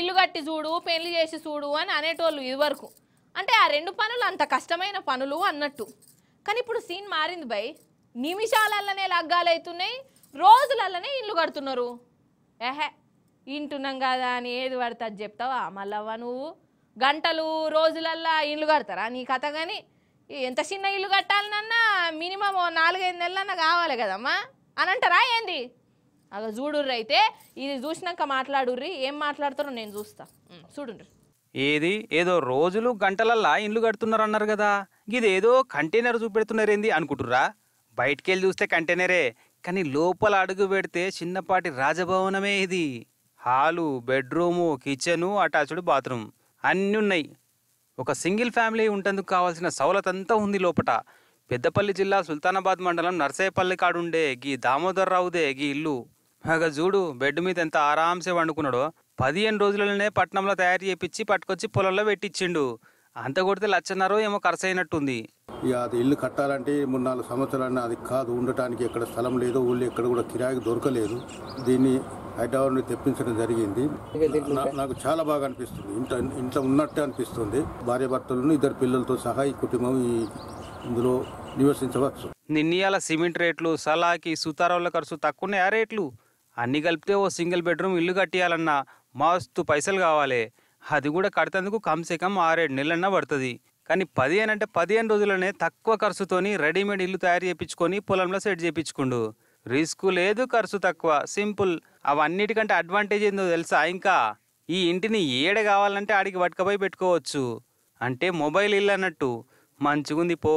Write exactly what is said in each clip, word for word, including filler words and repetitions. ఇల్లు కట్టి చూడు పెళ్లి చేసి చూడు అని అనేటోళ్ళు ఇదివరకు. అంటే ఆ రెండు పనులు అంత కష్టమైన పనులు అన్నట్టు. కానీ ఇప్పుడు సీన్ మారింది బై, నిమిషాలల్లనే లగ్గాలు అవుతున్నాయి, రోజులల్లనే ఇల్లు కడుతున్నారు. ఏహే ఇంటున్నాం కదా అని ఏది పడితే అది చెప్తావా మళ్ళవ్వ నువ్వు? గంటలు రోజులల్లా ఇల్లు కడతారా నీ కథ? కానీ ఎంత చిన్న ఇల్లు కట్టాలన్నా మినిమం నాలుగైదు నెలలన్నా కావాలి కదమ్మా అని అంటారా ఏంది? అలా చూడుర్రి, అయితే ఇది చూసినాక మాట్లాడుర్రి, ఏం మాట్లాడతారో నేను చూస్తా చూడుండ్రి. ఏది ఏదో రోజులు గంటలల్లా ఇండ్లు కడుతున్నారు అన్నారు కదా, ఇది ఏదో కంటైనర్ చూపెడుతున్నారేంది అనుకుంటుర్రా? బయటికి వెళ్ళి చూస్తే కంటైనరే, కానీ లోపల అడుగు పెడితే చిన్నపాటి రాజభవనమే. ఇది hall, bedroom, kitchen, attached bathroom అన్నీ ఉన్నాయి. ఒక సింగిల్ ఫ్యామిలీ ఉంటందుకు కావాల్సిన సౌలత్ అంతా ఉంది లోపట. పెద్దపల్లి జిల్లా సుల్తానాబాద్ మండలం నర్సేపల్లి కాడుండే గీ దామోదర్రావుదే గీ ఇల్లు. అగ చూడు బెడ్ మీద ఎంత ఆరాంసే వండుకున్నాడో. పదిహేను రోజులనే పట్నంలో తయారు చేయించి పట్టుకొచ్చి పొలంలో పెట్టించిండు. అంత కొడితే లచ్చన్నారో ఏమో ఖర్చు అయినట్టుంది. అది ఇల్లు కట్టాలంటే మూడు నాలుగు సంవత్సరాలు అది కాదు. ఉండటానికి ఎక్కడ స్థలం లేదు, ఊళ్ళో ఎక్కడ కూడా కిరాయికి దొరకలేదు. దీన్ని హైదరాబాద్ నుండి తెప్పించడం జరిగింది. నాకు చాలా బాగా అనిపిస్తుంది, ఇంట్లో ఇంట్లో ఉన్నట్టే అనిపిస్తుంది. భార్య భర్తలను ఇద్దరు పిల్లలతో సహా ఈ కుటుంబం ఈ ఇందులో నివసించవచ్చు. నిన్నయాల సిమెంట్ రేట్లు, సలాకి సుతారాల ఖర్చు తక్కువనే ఆ రేట్లు. అన్ని కలిపితే ఓ సింగిల్ బెడ్రూమ్ ఇల్లు కట్టేయాలన్నా మస్తు పైసలు కావాలి. అది కూడా కడతందుకు కమ్సే కమ్ ఆరేడు నెలన్నా పడుతుంది. కానీ పదిహేను అంటే పదిహేను రోజులనే తక్కువ ఖర్చుతోని రెడీమేడ్ ఇల్లు తయారు చేయించుకొని పొలంలో సెట్ చేయించుకుండు. రిస్క్ లేదు, ఖర్చు తక్కువ, సింపుల్. అవన్నిటికంటే అడ్వాంటేజ్ ఏందో తెలుసా? ఇంకా ఈ ఇంటిని ఏడ కావాలంటే ఆడికి పట్టుకపోయి పెట్టుకోవచ్చు. అంటే మొబైల్ ఇల్లు అన్నట్టు. మంచిగుంది పో.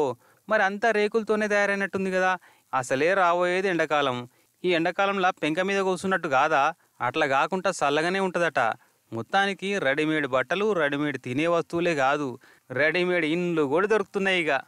మరి అంతా రేకులతోనే తయారైనట్టుంది కదా. అసలే రాబోయేది ఎండాకాలం. ఈ ఎండాకాలంలో పెంక మీద కూర్చున్నట్టు కాదా, అట్లా కాకుండా చల్లగానే ఉంటుందట. మొత్తానికి రెడీమేడ్ బట్టలు, రెడీమేడ్ తినే వస్తువులే కాదు, రెడీమేడ్ ఇండ్లు కూడా దొరుకుతున్నాయి ఇక.